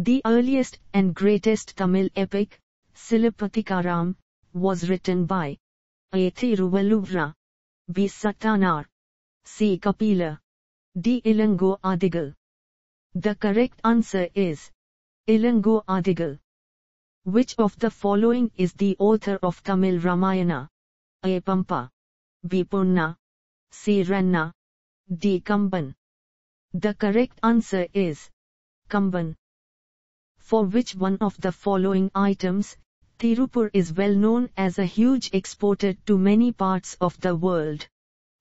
The earliest and greatest Tamil epic, Silappathikaram, was written by A. Thiruvalluvara, B. Sattanar, C. Kapila, D. Ilango Adigal. The correct answer is Ilango Adigal. Which of the following is the author of Tamil Ramayana? A. Pampa, B. Ponna, C. Ranna, D. Kamban. The correct answer is Kamban. For which one of the following items, Tiruppur is well known as a huge exporter to many parts of the world?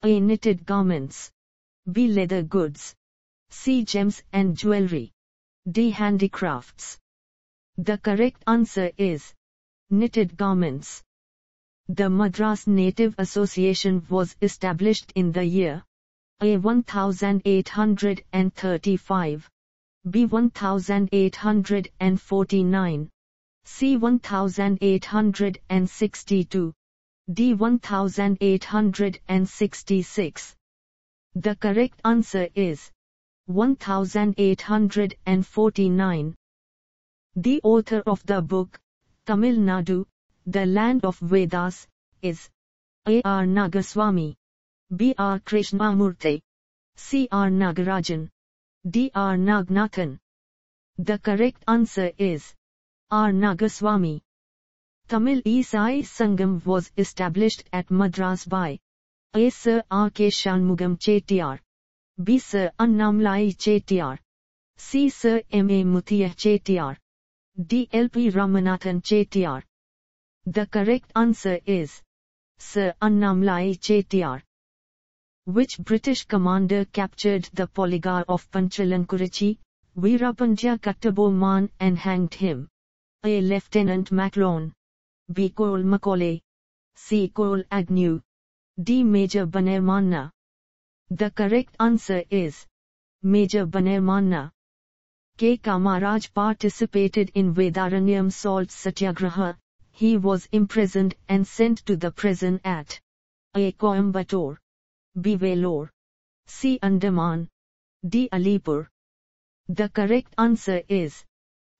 A. Knitted garments, B. Leather goods, C. Gems and jewelry, D. Handicrafts. The correct answer is knitted garments. The Madras Native Association was established in the year A. 1835, B. 1849, C. 1862, D. 1866. The correct answer is 1849. The author of the book, Tamil Nadu, The Land of Vedas, is A. R. Nagaswamy, B. R. Krishnamurti, C. R. Nagarajan, D. R. Nagnathan. The correct answer is R. Nagaswamy. Tamil Isai Sangam was established at Madras by A. Sir R. K. Shanmugam Chetiyar, B. Sir Annamalai Chetiyar, C. Sir M. A. Muthiah Chetiyar, D. L. P. Ramanathan Chetiyar. The correct answer is Sir Annamalai Chetiyar. Which British commander captured the Poligar of Panchalankurichi, Veerapandya Kattabomman, and hanged him? A. Lieutenant Macklone, B. Cole Macaulay, C. Cole Agnew, D. Major Banermanna. The correct answer is Major Banermanna. K. Kamaraj participated in Vedaranyam salt satyagraha. He was imprisoned and sent to the prison at A. Coimbatore, B. Vellore, C. Andaman, D. Alipur. The correct answer is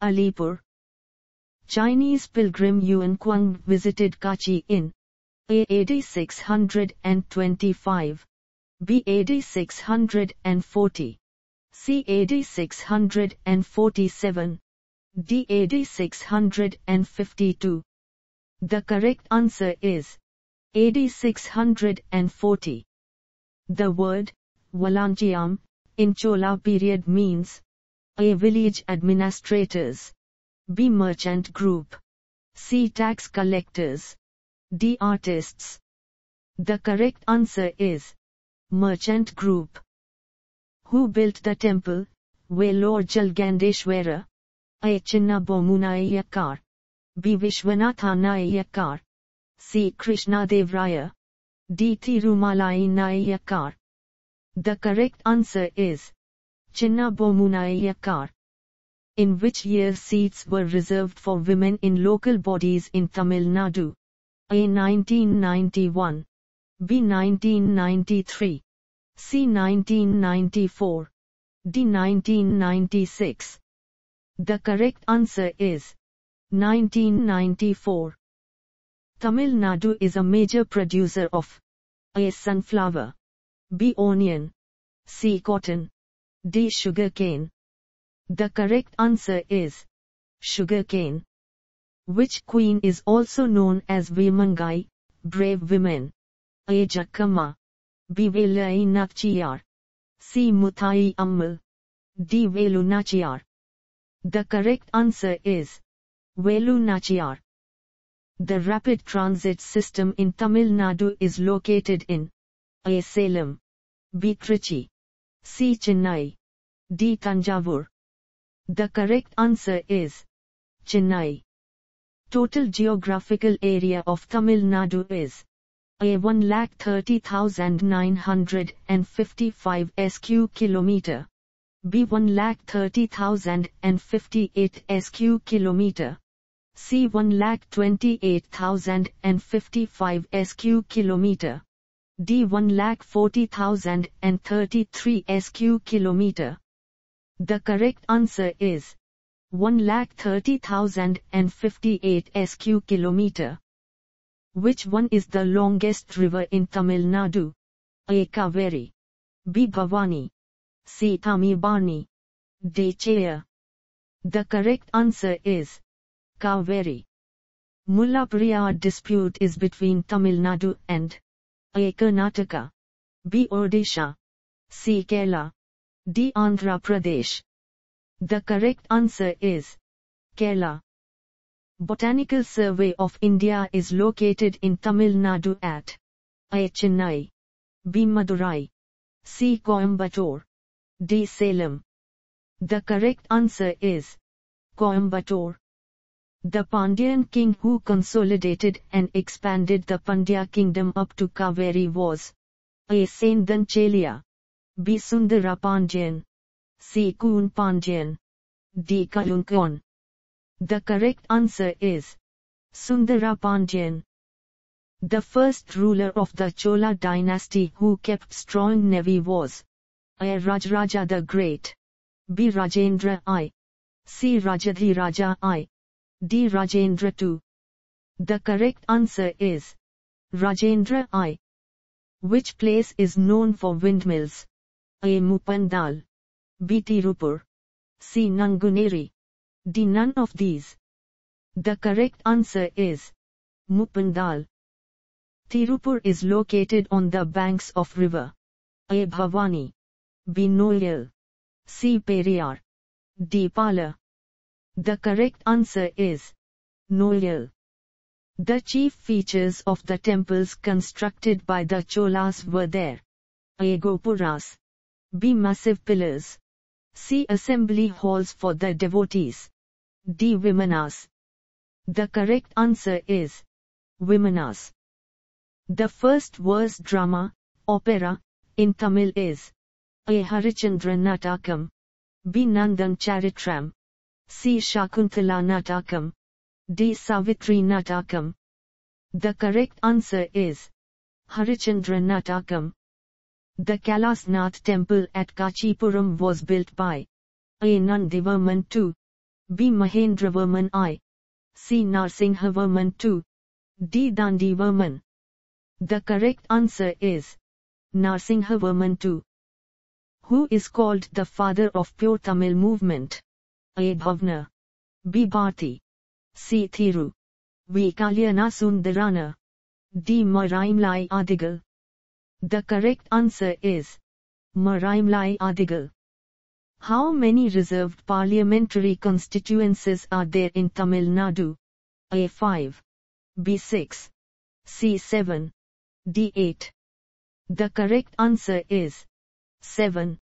Alipur. Chinese pilgrim Yuan Quang visited Kachi in A. AD 625, B. AD 640, C. AD 647, D. AD 652. The correct answer is AD 640. The word Valanchiyam in Chola period means A. village administrators, B. merchant group, C. tax collectors, D. artists. The correct answer is merchant group. Who built the temple, Vellore Jalgandeshwara? A. Chinnabomunayakar, B. Vishwanathanayakar, C. Krishnadevraya, D. Tirumalai Nayakar. The correct answer is Chinnabomunayakar. In which year seats were reserved for women in local bodies in Tamil Nadu? A. 1991, B. 1993, C. 1994, D. 1996. The correct answer is 1994. Tamil Nadu is a major producer of A. sunflower, B. onion, C. cotton, D. sugarcane. The correct answer is sugarcane. Which queen is also known as Vemangai, brave women? A. Jakkamma, B. Velu Nachiyar, C. Muthai Ammal, D. Velu Nachiyar. The correct answer is Velu Nachiyar. The rapid transit system in Tamil Nadu is located in A. Salem, B. Trichy, C. Chennai, D. Tanjavur. The correct answer is Chennai. Total geographical area of Tamil Nadu is A. 130,955 sq km, B. 130,058 sq km, C. 128,055 sq km, D. 140,033 sq km. The correct answer is 130,058 sq km. Which one is the longest river in Tamil Nadu? A. Kaveri, B. Bhavani, C. Tamibani, D. Cheyar. The correct answer is Kaveri. Mullaperiyar dispute is between Tamil Nadu and A. Karnataka, B. Odisha, C. Kerala, D. Andhra Pradesh. The correct answer is Kerala. Botanical Survey of India is located in Tamil Nadu at A. Chennai, B. Madurai, C. Coimbatore, D. Salem. The correct answer is Coimbatore. The Pandyan king who consolidated and expanded the Pandya kingdom up to Kaveri was A. Sainthan Chelia, B. Sundara Pandyan, C. Kun Pandyan, D. Kalunkon. The correct answer is Sundara Pandyan. The first ruler of the Chola dynasty who kept strong navy was A. Rajaraja the Great, B. Rajendra I, C. Rajadhiraja I, D. Rajendra II. The correct answer is Rajendra I. Which place is known for windmills? A. Mupandal, B. Tiruppur, C. Nanguneri, D. None of these. The correct answer is Mupandal. Tiruppur is located on the banks of river A. Bhavani, B. Noyal, C. Periyar, D. Pala. The correct answer is Noyal. The chief features of the temples constructed by the Cholas were there A. Gopuras, B. Massive pillars, C. Assembly halls for the devotees, D. Vimanas. The correct answer is Vimanas. The first verse drama, opera, in Tamil is A. Harichandra Natakam, B. Nandan Charitram, C. Shakuntala Natakam, D. Savitri Natakam. The correct answer is Harichandra Natakam. The Kailasnath temple at Kachipuram was built by A. Nandivarman II, B. Mahendravarman I, C. Narsinghavarman II, D. Dandivarman. The correct answer is Narsinghavarman II. Who is called the father of pure Tamil movement? A. Bhavna, B. Bharti, C. Thiru, V. Kalyana Sundarana, D. Maraimalai Adigal. The correct answer is Maraimalai Adigal. How many reserved parliamentary constituencies are there in Tamil Nadu? A. 5, B. 6, C. 7, D. 8. The correct answer is 7.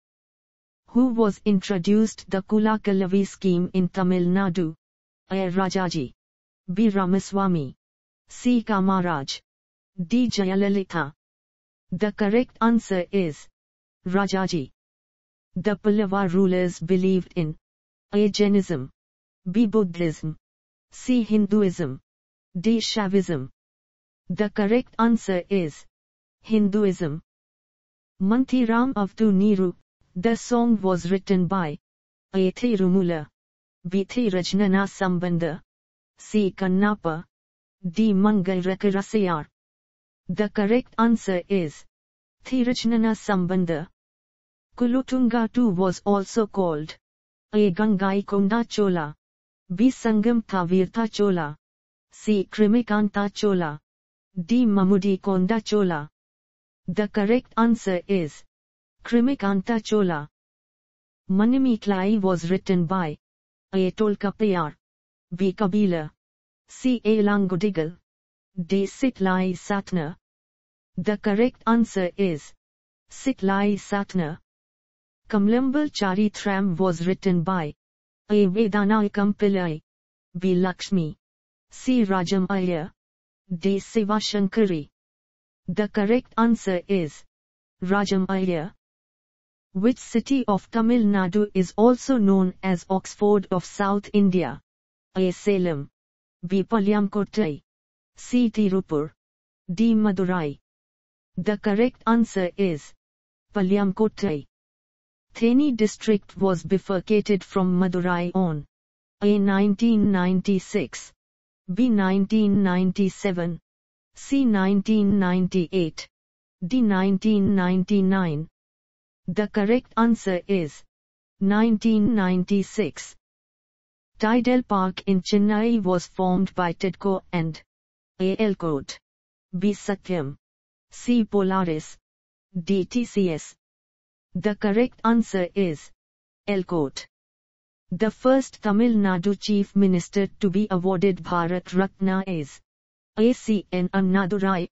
Who was introduced the Kulakalavi scheme in Tamil Nadu? A. Rajaji, B. Ramaswamy, C. Kamaraj, D. Jayalalitha. The correct answer is Rajaji. The Pallava rulers believed in A. Jainism, B. Buddhism, C. Hinduism, D. Shaivism. The correct answer is Hinduism. Manthiram Avthu Neeru, the song was written by A. Thirumula, B. Thirajnana Sambandar, C. Kannappa, D. Mangalrakarasayar. The correct answer is Thirajnana Sambandar. Kulotunga II was also called A. Gangaikonda Chola, B. Sangam Thavirtha Chola, C. Krimikanta Chola, D. Mamudikonda Chola. The correct answer is Krimikanta Chola. Manimiklai was written by A. Tolkapiyar, B. Kabila, C. Ilango Adigal, D. Sitlai Satna. The correct answer is Sitlai Satna. Kamlambalchari Tram was written by A. Vedanayakam Pillai, B. Lakshmi, C. Rajamaya, D. Sivashankari. The correct answer is Rajamaya. Which city of Tamil Nadu is also known as Oxford of South India? A. Salem, B. Palayamkottai, C. Tiruppur, D. Madurai. The correct answer is Palayamkottai. Theni district was bifurcated from Madurai on A. 1996, B. 1997, C. 1998, D. 1999. The correct answer is 1996. Tidal Park in Chennai was formed by Tedco and A. Elcote, B. Satyam, C. Polaris, D. TCS. The correct answer is Elcote. The first Tamil Nadu Chief Minister to be awarded Bharat Ratna is A. C. N. Annadurai,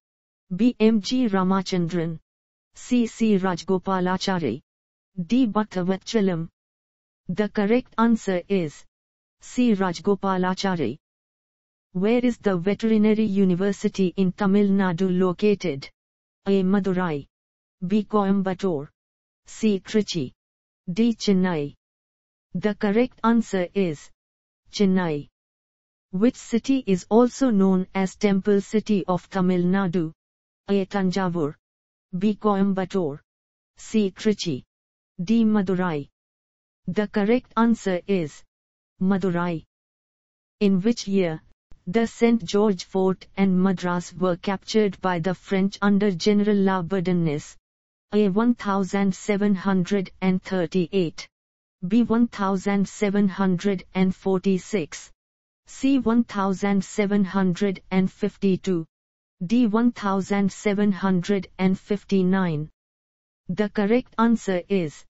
B. M. G. Ramachandran, C. C. Rajgopalachari, D. Bhattavachalam. The correct answer is C. Rajgopalachari. Where is the Veterinary University in Tamil Nadu located? A. Madurai, B. Coimbatore, C. Trichy, D. Chennai. The correct answer is Chennai. Which city is also known as Temple City of Tamil Nadu? A. Tanjavur, B. Coimbatore, C. Trichy, D. Madurai. The correct answer is Madurai. In which year, the St. George Fort and Madras were captured by the French under General La Bourdonnais? A. 1738, B. 1746, C. 1752, D. 1759. The correct answer is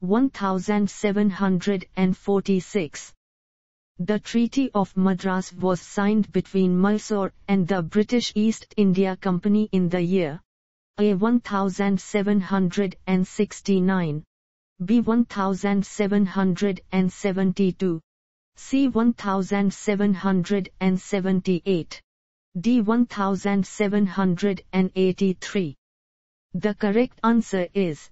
1746. The Treaty of Madras was signed between Mysore and the British East India Company in the year A. 1769, B. 1772, C. 1778, D. 1783. The correct answer is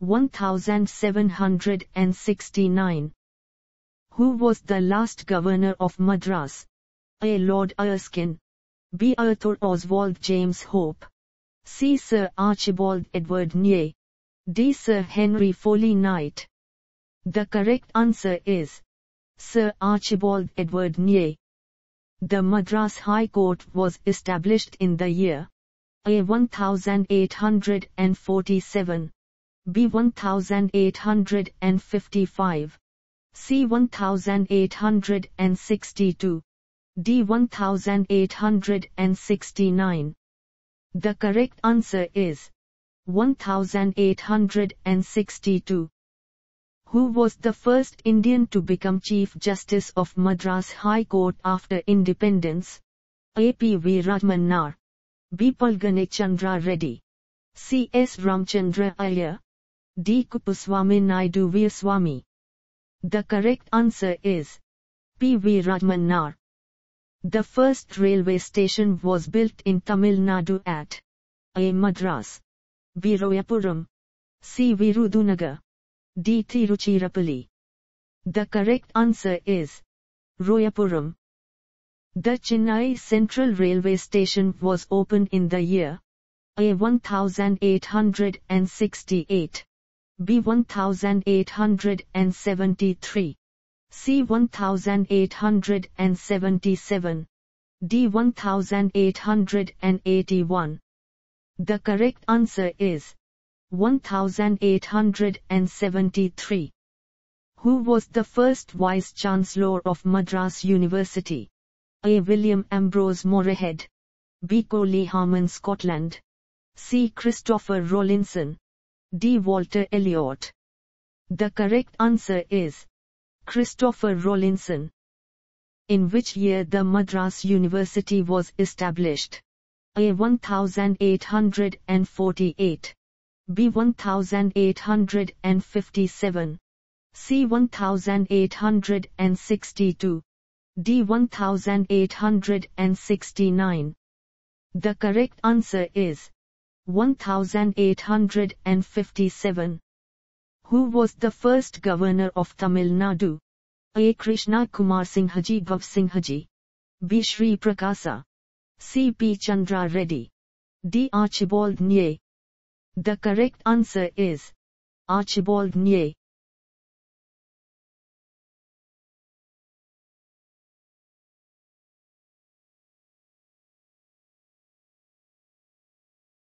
1769. Who was the last governor of Madras? A. Lord Erskine, B. Arthur Oswald James Hope, C. Sir Archibald Edward Nye, D. Sir Henry Foley Knight. The correct answer is Sir Archibald Edward Nye. The Madras High Court was established in the year A. 1847, B. 1855, C. 1862, D. 1869. The correct answer is 1862. Who was the first Indian to become Chief Justice of Madras High Court after independence? A. P. V. Rajmannar, B. Palganichandra Reddy, C. S. Ramchandra Iyer, D. Kuppuswamy Naidu Veeraswamy. The correct answer is P. V. Rajmannar. The first railway station was built in Tamil Nadu at A. Madras, B. Royapuram, C. Virudunagar, D. Tiruchirappalli. The correct answer is Royapuram. The Chennai Central Railway Station was opened in the year A. 1868, B. 1873, C. 1877, D. 1881. The correct answer is 1873. Who was the first Vice Chancellor of Madras University? A. William Ambrose Moorhead, B. Coley Harman Scotland, C. Christopher Rollinson, D. Walter Elliot. The correct answer is Christopher Rollinson. In which year the Madras University was established? A. 1848, B. 1857, C. 1862, D. 1869. The correct answer is 1857. Who was the first governor of Tamil Nadu? A. Krishna Kumar Singhaji Bhavsinghaji, B. Shri Prakasa, C. P. Chandra Reddy, D. Archibald Nye. The correct answer is Archibald Nye.